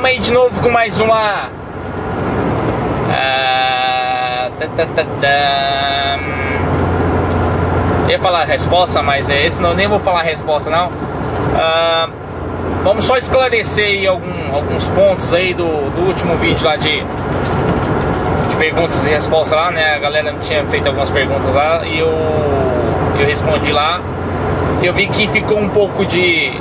Tamo aí de novo com mais uma eu ia falar resposta, mas esse não, nem vou falar resposta não. Vamos só esclarecer aí alguns pontos aí do último vídeo lá de perguntas e respostas lá, né? A galera tinha feito algumas perguntas lá e eu respondi lá. Eu vi que ficou um pouco de...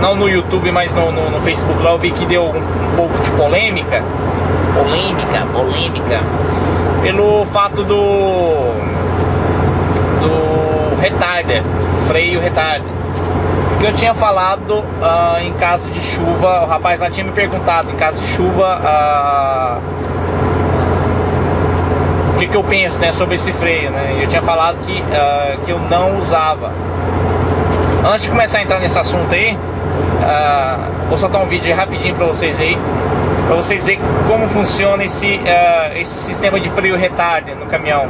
não no YouTube, mas no Facebook lá eu vi que deu um pouco de polêmica. Polêmica pelo fato do retarder, freio retarder, que eu tinha falado em caso de chuva. O rapaz lá tinha me perguntado em caso de chuva o que eu penso, né, sobre esse freio, né? Eu tinha falado que eu não usava. Antes de começar a entrar nesse assunto aí, vou soltar um vídeo rapidinho pra vocês aí, pra vocês verem como funciona esse sistema de freio retarder no caminhão,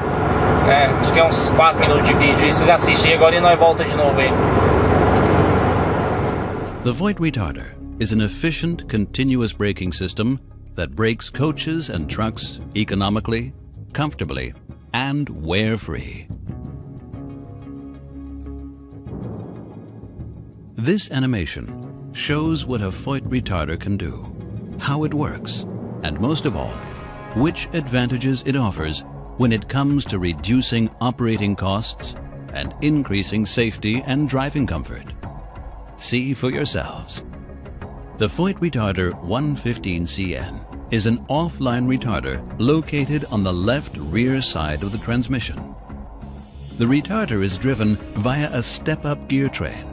né? Acho que é uns 4 minutos de vídeo e vocês assistem agora e nós volta de novo aí. The Voith retarder is an efficient continuous braking system that brakes coaches and trucks economically, comfortably and wear-free. This animation shows what a Voith retarder can do, how it works, and most of all, which advantages it offers when it comes to reducing operating costs and increasing safety and driving comfort. See for yourselves. The Voith retarder 115CN is an offline retarder located on the left rear side of the transmission. The retarder is driven via a step-up gear train.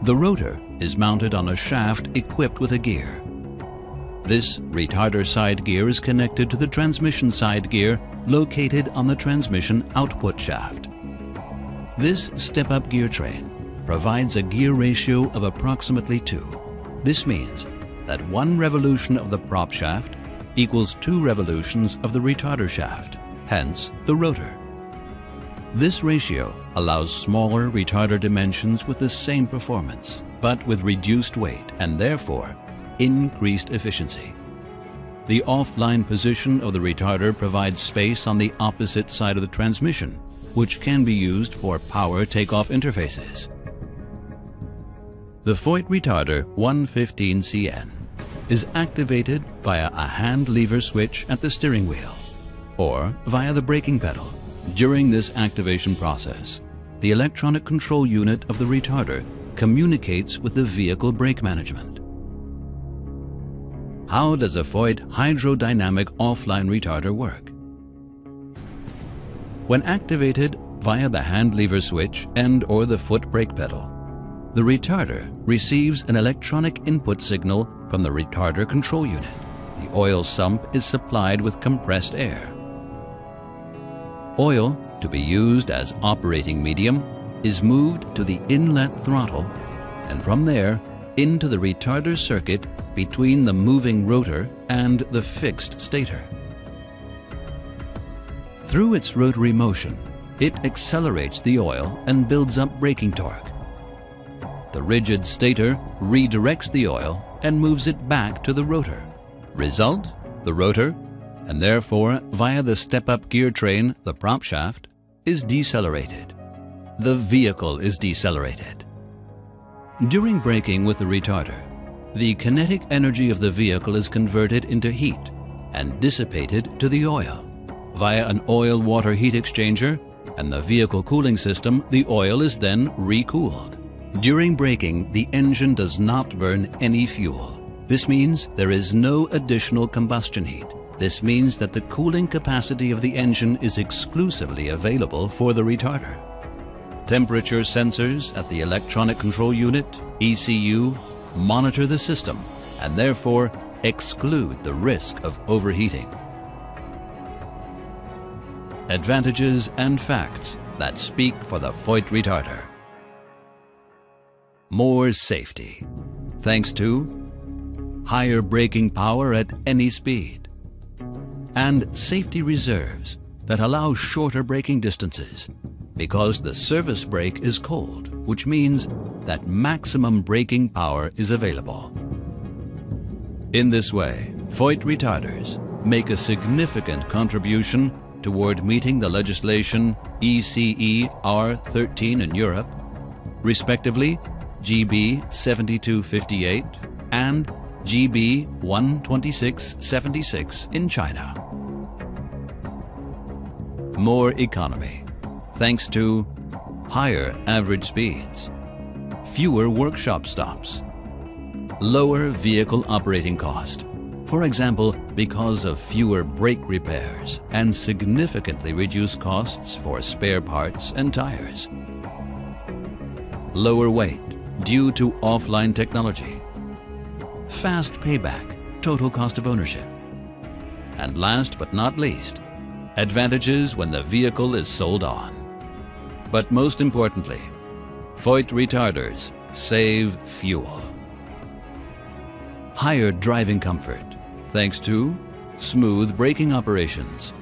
The rotor is mounted on a shaft equipped with a gear. This retarder side gear is connected to the transmission side gear located on the transmission output shaft. This step-up gear train provides a gear ratio of approximately 2. This means that 1 revolution of the prop shaft equals 2 revolutions of the retarder shaft, hence the rotor. This ratio allows smaller retarder dimensions with the same performance, but with reduced weight and therefore increased efficiency. The offline position of the retarder provides space on the opposite side of the transmission, which can be used for power takeoff interfaces. The Voith retarder 115CN is activated via a hand lever switch at the steering wheel or via the braking pedal. During this activation process, the electronic control unit of the retarder communicates with the vehicle brake management. How does a Voith hydrodynamic offline retarder work? When activated via the hand lever switch and or the foot brake pedal, the retarder receives an electronic input signal from the retarder control unit. The oil sump is supplied with compressed air. Oil, to be used as operating medium, is moved to the inlet throttle and from there into the retarder circuit between the moving rotor and the fixed stator. Through its rotary motion, it accelerates the oil and builds up braking torque. The rigid stator redirects the oil and moves it back to the rotor. Result, the rotor, and therefore, via the step-up gear train, the prop shaft, is decelerated. The vehicle is decelerated. During braking with the retarder, the kinetic energy of the vehicle is converted into heat and dissipated to the oil. Via an oil-water heat exchanger and the vehicle cooling system, the oil is then re-cooled. During braking, the engine does not burn any fuel. This means there is no additional combustion heat. This means that the cooling capacity of the engine is exclusively available for the retarder. Temperature sensors at the electronic control unit, ECU, monitor the system and therefore exclude the risk of overheating. Advantages and facts that speak for the Voith retarder. More safety, thanks to higher braking power at any speed, and safety reserves that allow shorter braking distances because the service brake is cold, which means that maximum braking power is available. In this way, Voith retarders make a significant contribution toward meeting the legislation ECE R13 in Europe, respectively GB 7258 and GB 12676 in China. More economy, thanks to higher average speeds, fewer workshop stops, lower vehicle operating cost, for example, because of fewer brake repairs and significantly reduced costs for spare parts and tires. Lower weight due to offline technology. Fast payback, total cost of ownership. And last but not least, advantages when the vehicle is sold on. But most importantly, Voith retarders save fuel. Higher driving comfort, thanks to smooth braking operations,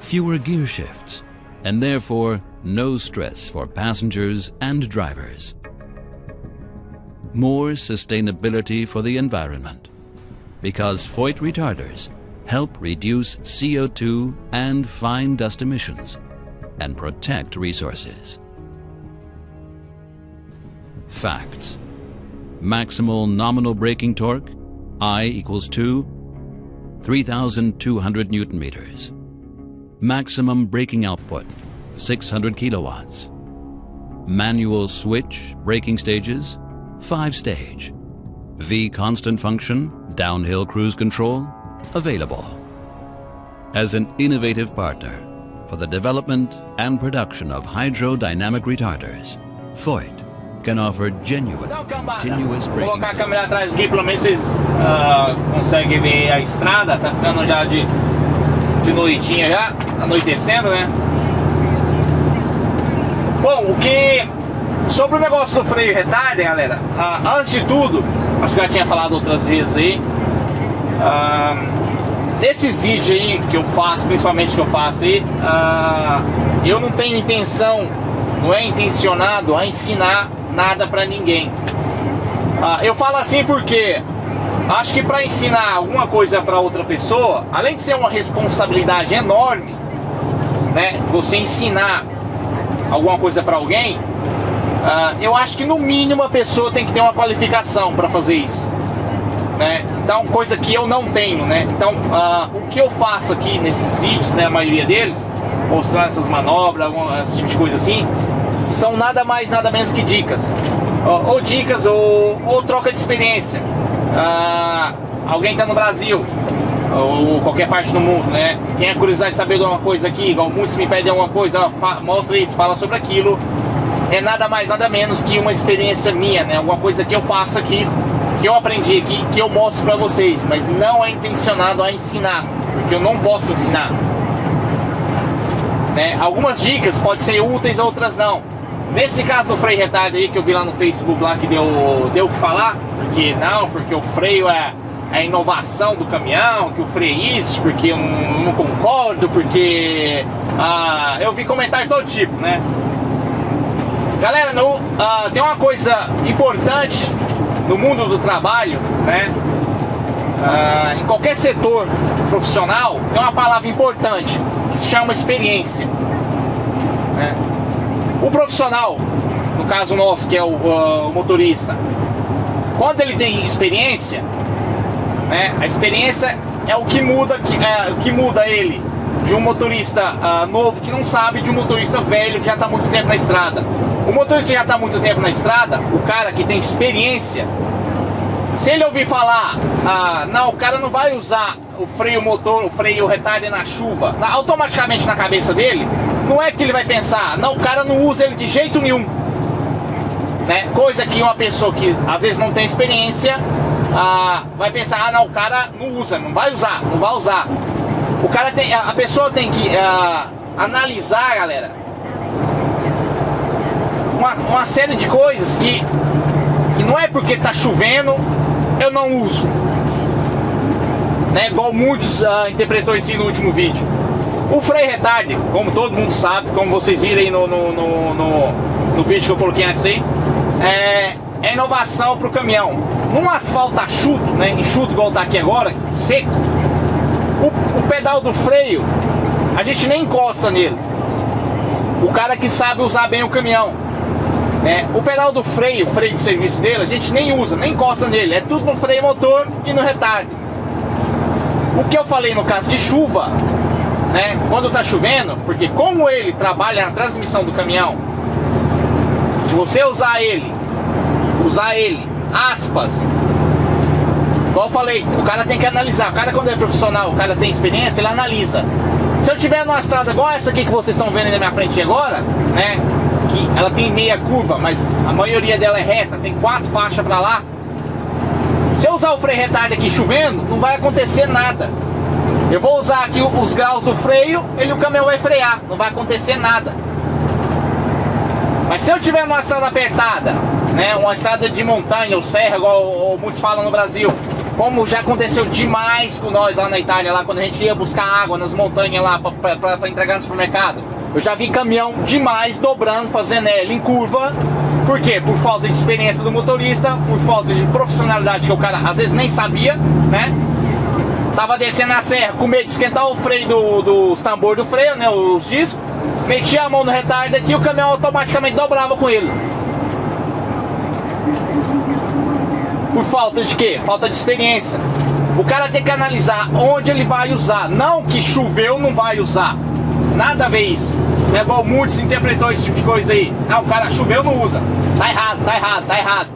fewer gear shifts, and therefore no stress for passengers and drivers. More sustainability for the environment, because Voith retarders help reduce CO2 and fine dust emissions and protect resources. Facts: maximal nominal braking torque I equals to 3,200 Newton meters. Maximum braking output 600 kilowatts. Manual switch braking stages 5-stage. V constant function downhill cruise control available. As an innovative partner for the development and production of hydrodynamic retarders, Voith can offer genuine continuous braking. Colocar a câmera atrás aqui, pelo menos vocês conseguem ver a estrada. Tá ficando já de noitinha, já anoitecendo, né? Bom, o que sobre o negócio do freio retarder, galera, antes de tudo, acho que eu já tinha falado outras vezes aí, nesses vídeos aí que eu faço, principalmente que eu faço aí, eu não tenho intenção, não é intencionado a ensinar nada pra ninguém. Eu falo assim porque acho que pra ensinar alguma coisa pra outra pessoa, além de ser uma responsabilidade enorme, né, você ensinar alguma coisa pra alguém, eu acho que no mínimo a pessoa tem que ter uma qualificação pra fazer isso, né? Então, coisa que eu não tenho, né? Então, o que eu faço aqui nesses vídeos, né, a maioria deles, mostrar essas manobras, esse tipo de coisa assim, são nada mais nada menos que dicas, ou dicas ou troca de experiência. Alguém está no Brasil ou qualquer parte do mundo, né? Quem é curiosidade de saber de alguma coisa aqui, igual muitos me pedem alguma coisa, mostra isso, fala sobre aquilo, é nada mais nada menos que uma experiência minha, né? Alguma coisa que eu faço aqui, que eu aprendi aqui, que eu mostro para vocês, mas não é intencionado a ensinar, porque eu não posso ensinar. Né? Algumas dicas podem ser úteis, outras não. Nesse caso do freio retarder aí que eu vi lá no Facebook lá, que deu o que falar, porque não, porque o freio é a inovação do caminhão, que o freio é isso, porque eu não concordo, porque eu vi comentário todo tipo, né? Galera, tem uma coisa importante no mundo do trabalho, né? Em qualquer setor profissional tem uma palavra importante que se chama experiência, né? O profissional, no caso nosso, que é o motorista, quando ele tem experiência, né, a experiência é o que muda, ele de um motorista novo que não sabe, de um motorista velho que já está muito tempo na estrada. O motorista já está muito tempo na estrada, o cara que tem experiência, se ele ouvir falar, não, o cara não vai usar o freio motor, o freio retarder na chuva, automaticamente na cabeça dele, não é que ele vai pensar, não, o cara não usa ele de jeito nenhum, né? Coisa que uma pessoa que às vezes não tem experiência, vai pensar, não, o cara não usa, não vai usar, não vai usar. O cara tem, a pessoa tem que analisar, galera, uma série de coisas que não é porque tá chovendo, eu não uso, né? Igual muitos interpretou isso no último vídeo. O freio retarder, como todo mundo sabe, como vocês viram aí no vídeo que eu coloquei antes aí, é inovação para o caminhão. Num asfalto enxuto, né, enxuto igual tá aqui agora, seco, o pedal do freio, a gente nem encosta nele. O cara que sabe usar bem o caminhão, né, o pedal do freio, o freio de serviço dele, a gente nem usa, nem encosta nele. É tudo no freio motor e no retardo. O que eu falei no caso de chuva, né, quando tá chovendo, porque como ele trabalha na transmissão do caminhão, se você usar ele, aspas, igual eu falei, o cara tem que analisar. O cara, quando é profissional, o cara tem experiência, ele analisa. Se eu tiver numa estrada igual essa aqui que vocês estão vendo aí na minha frente agora, né, que ela tem meia curva, mas a maioria dela é reta, tem 4 faixas pra lá, se eu usar o freio retardo aqui chovendo, não vai acontecer nada. Eu vou usar aqui os graus do freio, o caminhão vai frear, não vai acontecer nada. Mas se eu tiver numa estrada apertada, né, uma estrada de montanha ou serra, igual muitos falam no Brasil, como já aconteceu demais com nós lá na Itália, lá quando a gente ia buscar água nas montanhas lá para entregar no supermercado, eu já vi caminhão demais dobrando, fazendo ela em curva. Por quê? Por falta de experiência do motorista, por falta de profissionalidade, que o cara às vezes nem sabia, né? Tava descendo a serra com medo de esquentar o freio dos tambores do freio, né, os discos. Metia a mão no retardo aqui, o caminhão automaticamente dobrava com ele. Por falta de quê? Falta de experiência. O cara tem que analisar onde ele vai usar. Não que choveu não vai usar. Nada a ver isso. É igual muitos interpretou esse tipo de coisa aí. Ah, o cara choveu não usa. Tá errado, tá errado, tá errado.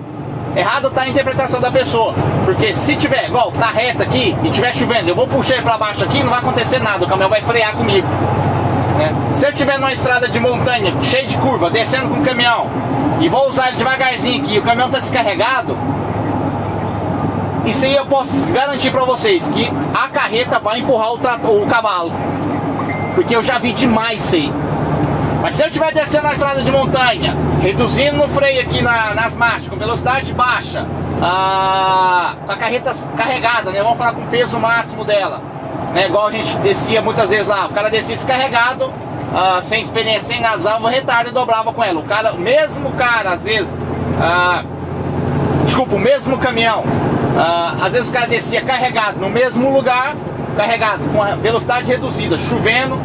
Errado tá a interpretação da pessoa. Porque se tiver, igual, tá reta aqui e tiver chovendo, eu vou puxar ele pra baixo aqui, não vai acontecer nada, o caminhão vai frear comigo. Se eu tiver numa estrada de montanha cheia de curva, descendo com o caminhão e vou usar ele devagarzinho aqui, o caminhão tá descarregado, isso aí eu posso garantir pra vocês que a carreta vai empurrar o cavalo, porque eu já vi demais isso aí. Mas se eu tiver descendo na estrada de montanha, reduzindo no freio aqui nas marchas, com velocidade baixa, com a carreta carregada, né, vamos falar com o peso máximo dela, né, igual a gente descia muitas vezes lá, o cara descia descarregado, sem experiência, sem nada, usava o retardo e dobrava com ela. O cara, o mesmo caminhão, às vezes o cara descia carregado no mesmo lugar, carregado com a velocidade reduzida, chovendo,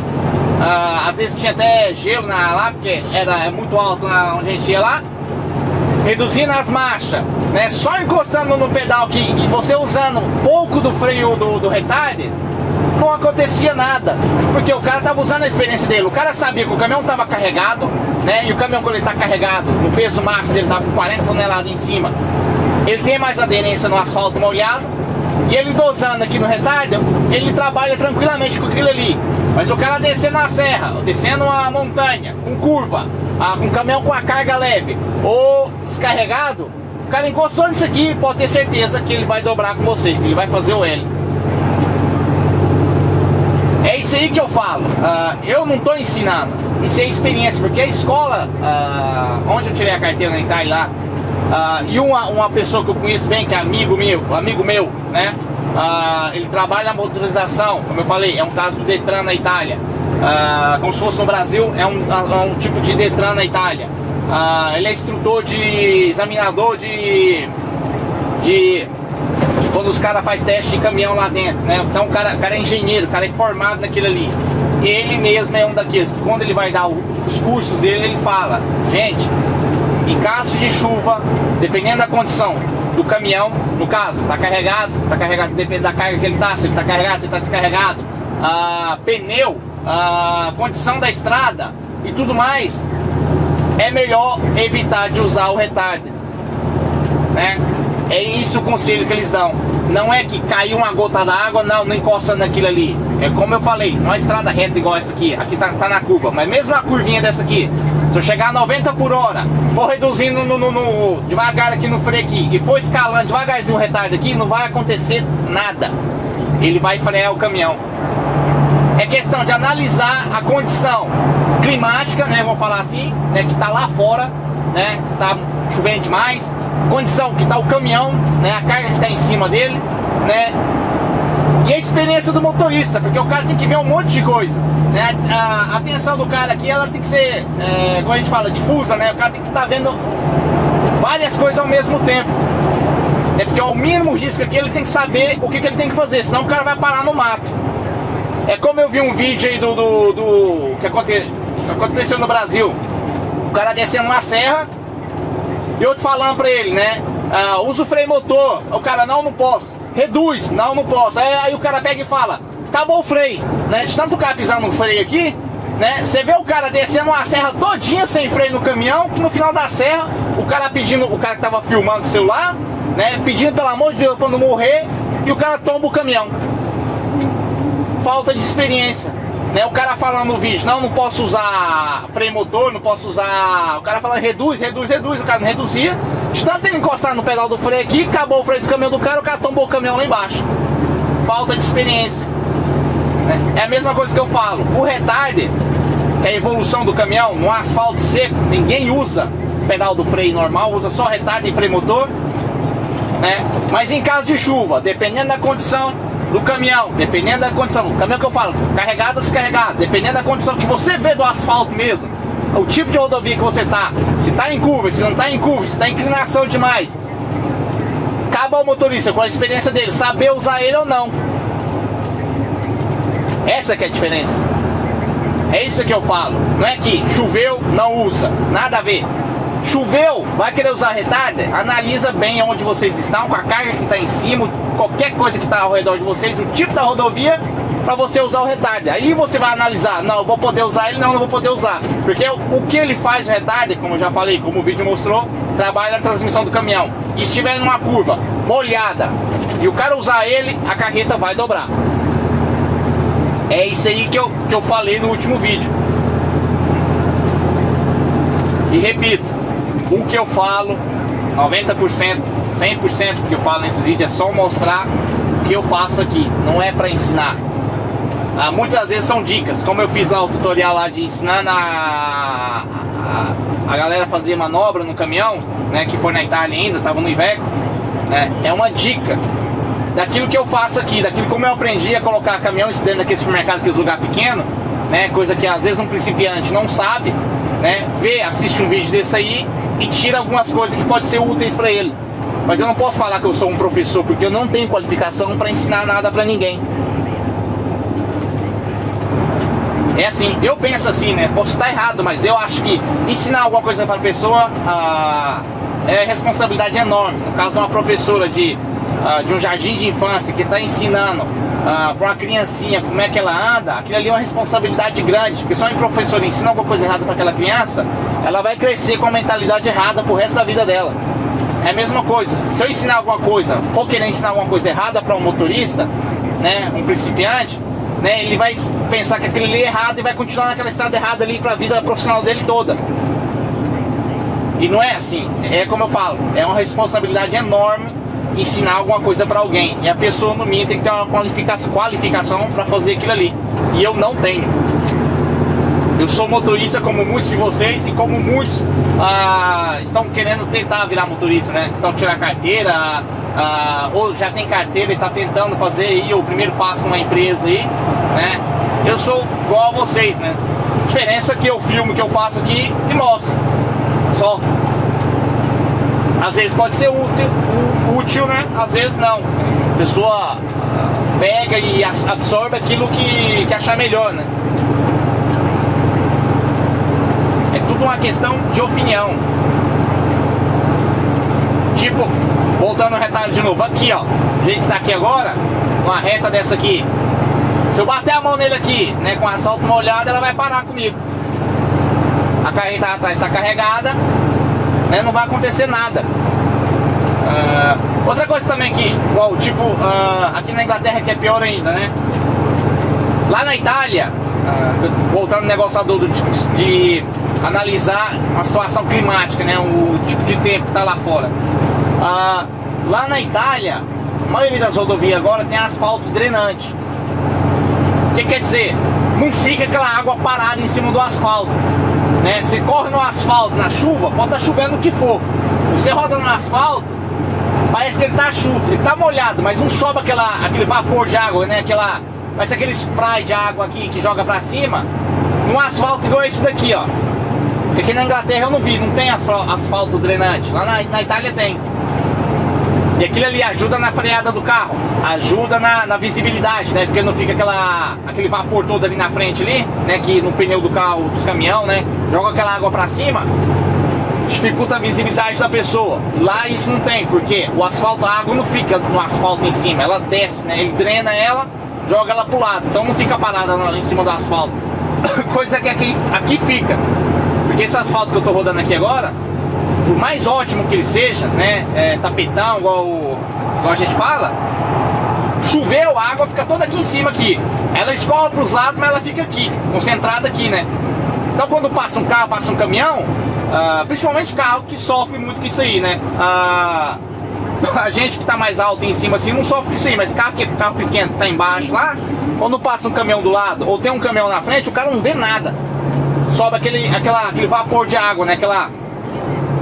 às vezes tinha até gelo lá, porque era muito alto onde a gente ia lá, reduzindo as marchas, né, só encostando no pedal aqui e você usando um pouco do freio do retarder, não acontecia nada, porque o cara tava usando a experiência dele. O cara sabia que o caminhão tava carregado, né, e o caminhão, quando ele tá carregado, o peso máximo dele tá com 40 toneladas em cima, ele tem mais aderência no asfalto molhado, e ele dosando aqui no retarder, ele trabalha tranquilamente com aquilo ali. Mas o cara descendo a serra, descendo uma montanha, com curva, com caminhão com a carga leve ou descarregado, o cara encostou nisso aqui, pode ter certeza que ele vai dobrar com você, que ele vai fazer o L. É isso aí que eu falo, eu não estou ensinando, isso é experiência, porque a escola, onde eu tirei a carteira na Itália lá, e uma pessoa que eu conheço bem, que é amigo meu, né, ele trabalha na motorização, como eu falei, é um caso do Detran na Itália, como se fosse no Brasil, é um tipo de Detran na Itália. Ele é instrutor examinador de quando os caras fazem teste de caminhão lá dentro, né? Então o cara é engenheiro, o cara é formado naquilo ali. Ele mesmo é um daqueles que, quando ele vai dar os cursos dele, ele fala: gente, em caso de chuva, dependendo da condição do caminhão, no caso, tá carregado, depende da carga que ele tá, se ele tá carregado, se ele tá descarregado, pneu, condição da estrada e tudo mais, é melhor evitar de usar o retarder, né? É isso o conselho que eles dão. Não é que caiu uma gota d'água, não encosta naquilo ali. É como eu falei, não é estrada reta igual essa aqui. Aqui tá na curva, mas mesmo a curvinha dessa aqui, se eu chegar a 90 por hora, for reduzindo devagar aqui no freio aqui, e for escalando devagarzinho o retardo aqui, não vai acontecer nada. Ele vai frear o caminhão. É questão de analisar a condição climática, né, vamos falar assim, né, que tá lá fora, né, está chovendo demais, condição que tá o caminhão, né, a carga que tá em cima dele, né, e a experiência do motorista, porque o cara tem que ver um monte de coisa, né, a atenção do cara aqui, ela tem que ser, como a gente fala, difusa, né, o cara tem que estar vendo várias coisas ao mesmo tempo. É porque ao mínimo risco aqui ele tem que saber o que, que ele tem que fazer, senão o cara vai parar no mato. É como eu vi um vídeo aí que aconteceu no Brasil. O cara descendo uma serra e outro falando pra ele, né? Ah, usa o freio motor. O cara, não posso. Reduz, não posso. Aí o cara pega e fala, acabou o freio, né? De tanto o cara pisar no freio aqui, né? Você vê o cara descendo uma serra todinha sem freio no caminhão, que no final da serra, o cara pedindo, o cara que tava filmando o celular, né? Pedindo pelo amor de Deus pra não morrer, e o cara tomba o caminhão. Falta de experiência, né? O cara falando no vídeo, não posso usar freio motor, não posso usar... O cara falando reduz, reduz, reduz, o cara não reduzia. De tanto ele encostar no pedal do freio aqui, acabou o freio do caminhão do cara, o cara tombou o caminhão lá embaixo. Falta de experiência, né? É a mesma coisa que eu falo, o retarder, que é a evolução do caminhão, no asfalto seco, ninguém usa pedal do freio normal, usa só retarder e freio motor, né? Mas em caso de chuva, dependendo da condição do caminhão, dependendo da condição, o caminhão que eu falo, carregado ou descarregado, dependendo da condição que você vê do asfalto mesmo, o tipo de rodovia que você tá, se tá em curva, se não tá em curva, se tá em inclinação demais, cabe ao motorista, com a experiência dele, saber usar ele ou não. Essa que é a diferença. É isso que eu falo. Não é que choveu, não usa, nada a ver. Choveu, vai querer usar retarder? Analisa bem onde vocês estão, com a carga que está em cima, qualquer coisa que está ao redor de vocês, o tipo da rodovia, para você usar o retarder. Aí você vai analisar, não, vou poder usar ele, não vou poder usar. Porque o que ele faz o retarder, como eu já falei, como o vídeo mostrou, trabalha na transmissão do caminhão. E se estiver numa curva molhada e o cara usar ele, a carreta vai dobrar. É isso aí que eu falei no último vídeo. E repito, o que eu falo, 90%, 100% do que eu falo nesses vídeos é só mostrar o que eu faço aqui, não é para ensinar. Ah, muitas vezes são dicas, como eu fiz lá o tutorial lá de ensinando a galera a fazer manobra no caminhão, né, que foi na Itália ainda, estava no Iveco, né, é uma dica daquilo que eu faço aqui, daquilo como eu aprendi a colocar caminhão dentro daquele supermercado, aqueles lugar pequeno, né, coisa que às vezes um principiante não sabe, né, vê, assiste um vídeo desse aí e tira algumas coisas que podem ser úteis para ele. Mas eu não posso falar que eu sou um professor, porque eu não tenho qualificação para ensinar nada para ninguém. É assim, eu penso assim, né? Posso estar errado, mas eu acho que ensinar alguma coisa para a pessoa é responsabilidade enorme. No caso de uma professora de um jardim de infância que está ensinando para uma criancinha como é que ela anda, aquilo ali é uma responsabilidade grande, porque só um professor ensina alguma coisa errada para aquela criança, ela vai crescer com a mentalidade errada pro resto da vida dela. É a mesma coisa, se eu ensinar alguma coisa, for querer ensinar alguma coisa errada para um motorista, né, um principiante, né, ele vai pensar que aquilo ali é errado e vai continuar naquela estrada errada ali para a vida profissional dele toda. E não é assim, é como eu falo, é uma responsabilidade enorme ensinar alguma coisa para alguém, e a pessoa no mínimo tem que ter uma qualificação para fazer aquilo ali, e eu não tenho. Eu sou motorista como muitos de vocês, e como muitos estão querendo tentar virar motorista, né? Estão tirar carteira, ou já tem carteira e está tentando fazer aí o primeiro passo numa empresa aí, né? Eu sou igual a vocês, né? A diferença é que eu filmo, que eu faço aqui e mostro só. Às vezes pode ser útil, né? Às vezes não. A pessoa pega e absorve aquilo que achar melhor, né? É tudo uma questão de opinião. Tipo, voltando no retalho de novo, aqui ó, o jeito que tá aqui agora, uma reta dessa aqui, se eu bater a mão nele aqui, né, com o asfalto molhado, ela vai parar comigo. A carreta atrás tá carregada, né, não vai acontecer nada. Outra coisa também aqui, igual, tipo, aqui na Inglaterra que é pior ainda, né? Lá na Itália, voltando no negócio de analisar uma situação climática, né, o tipo de tempo que tá lá fora. Lá na Itália, a maioria das rodovias agora tem asfalto drenante. O que quer dizer? Não fica aquela água parada em cima do asfalto, né? Você corre no asfalto na chuva, pode estar chovendo o que for, você roda no asfalto, parece que ele tá chuto, ele tá molhado, mas não sobe aquele vapor de água, né? Parece aquele spray de água aqui que joga pra cima. Num asfalto igual esse daqui, ó, Porque aqui na Inglaterra eu não vi, não tem asfalto drenante. Lá na Itália tem. E aquilo ali ajuda na freada do carro, ajuda na visibilidade, né? Porque não fica aquele vapor todo ali na frente ali, né? Que no pneu do carro, dos caminhão, né? Joga aquela água pra cima, dificulta a visibilidade da pessoa. Lá isso não tem, porque o asfalto, a água não fica no asfalto em cima, ela desce, né? Ele drena ela, joga ela pro lado, então não fica parada em cima do asfalto. Coisa que aqui fica, porque esse asfalto que eu tô rodando aqui agora, por mais ótimo que ele seja, né, tapetão, igual a gente fala, choveu, a água fica toda aqui em cima aqui. Ela escorre para os lados, mas ela fica aqui, concentrada aqui, né? Então quando passa um carro, passa um caminhão, principalmente carro que sofre muito com isso aí, né? A gente que tá mais alto em cima assim não sofre com isso aí, mas carro pequeno que tá embaixo lá, quando passa um caminhão do lado ou tem um caminhão na frente, o cara não vê nada. Sobe aquele vapor de água, né?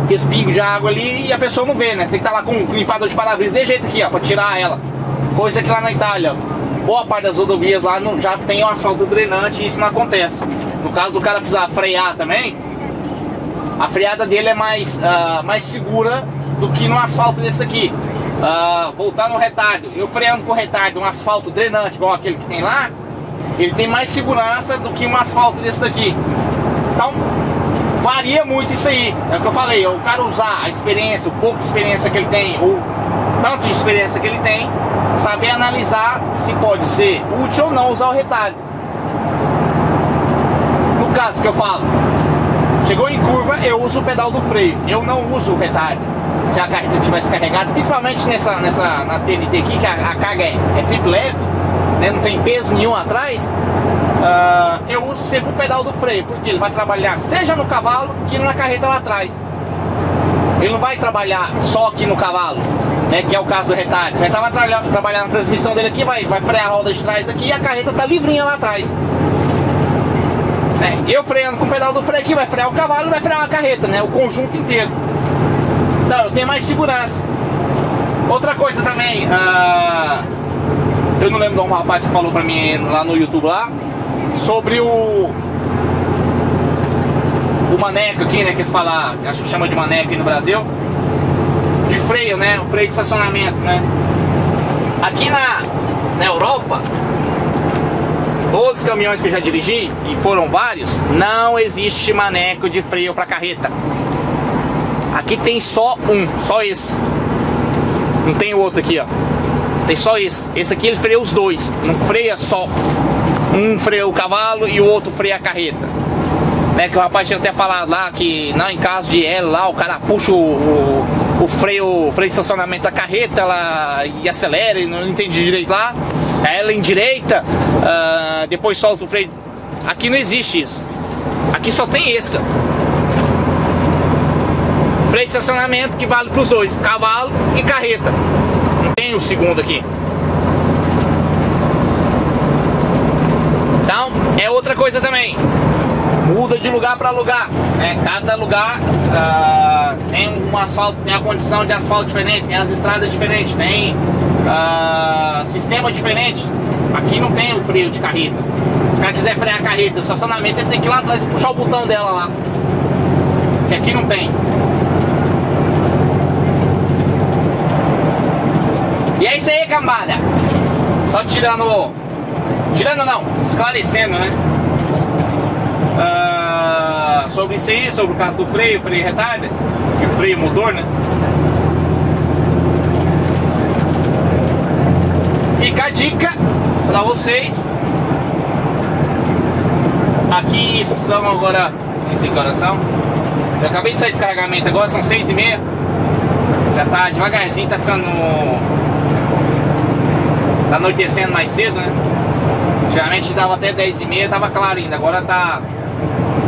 Esse pingo de água ali e a pessoa não vê, né? Tem que estar lá com um limpador de para-brisa de jeito aqui, ó, pra tirar ela. Coisa que lá na Itália, boa parte das rodovias lá já tem um asfalto drenante e isso não acontece. No caso do cara precisar frear também, a freada dele é mais segura do que no asfalto desse aqui. Voltar no retardo, eu freando com retardo, um asfalto drenante igual aquele que tem lá, ele tem mais segurança do que um asfalto desse daqui. Então, varia muito isso aí, é o que eu falei, o cara usar a experiência, o pouco de experiência que ele tem, ou tanto de experiência que ele tem, saber analisar se pode ser útil ou não usar o retalho. No caso que eu falo, chegou em curva, eu uso o pedal do freio, eu não uso o retalho. Se a carreta tivesse carregada, principalmente na TNT aqui, que a carga é sempre leve, né, não tem peso nenhum atrás, eu uso sempre o pedal do freio, porque ele vai trabalhar seja no cavalo que na carreta lá atrás. Ele não vai trabalhar só aqui no cavalo, né, que é o caso do retardo. Ele vai trabalhar na transmissão dele aqui, vai frear a roda de trás aqui e a carreta tá livrinha lá atrás. Eu freando com o pedal do freio aqui, vai frear o cavalo e vai frear a carreta, né, o conjunto inteiro. Então eu tenho mais segurança. Outra coisa também, eu não lembro de um rapaz que falou pra mim lá no YouTube lá sobre o maneco aqui, né, que eles falam, acho que chama de maneco aqui no Brasil, de freio, né, o freio de estacionamento, né. Aqui na Europa, todos os caminhões que eu já dirigi, e foram vários, não existe maneco de freio para carreta. Aqui tem só um, só esse, não tem o outro aqui, ó, tem só esse. Esse aqui ele freia os dois, não freia só. Um freia o cavalo e o outro freia a carreta, né, que o rapaz tinha até falado lá que não, em caso de ela lá, o cara puxa o freio de estacionamento da carreta, ela e acelera e não entende direito lá, ela endireita, depois solta o freio. Aqui não existe isso, aqui só tem esse freio de estacionamento que vale para os dois, cavalo e carreta, não tem o segundo aqui. É outra coisa também, muda de lugar para lugar, né? Cada lugar tem um asfalto, tem a condição de asfalto diferente, tem as estradas diferentes, tem sistema diferente. Aqui não tem o freio de carreta. Se o cara quiser frear a carreta, o estacionamento, ele tem que ir lá atrás e puxar o botão dela lá, que aqui não tem. E é isso aí, cambada. Só tirando não, esclarecendo, né, sobre isso aí, sobre o caso do freio retarder e freio motor, né. Fica a dica pra vocês. Aqui são agora, não sei que horas são, eu acabei de sair do carregamento agora, são 6:30. Já tá devagarzinho, tá ficando, tá anoitecendo mais cedo, né. Antigamente dava até 10:30, tava claro ainda, agora tá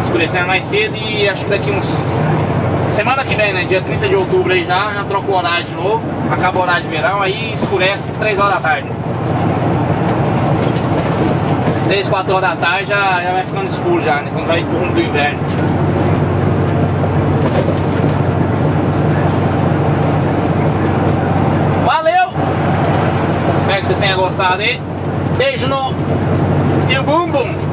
escurecendo mais cedo e acho que daqui uns... Semana que vem, né, dia 30 de outubro aí já troca o horário de novo, acaba o horário de verão, aí escurece 3 horas da tarde. 3, 4 horas da tarde já vai ficando escuro já, né, quando vai pro rumo do inverno. Valeu! Espero que vocês tenham gostado aí. Beijo no... E o bumbum!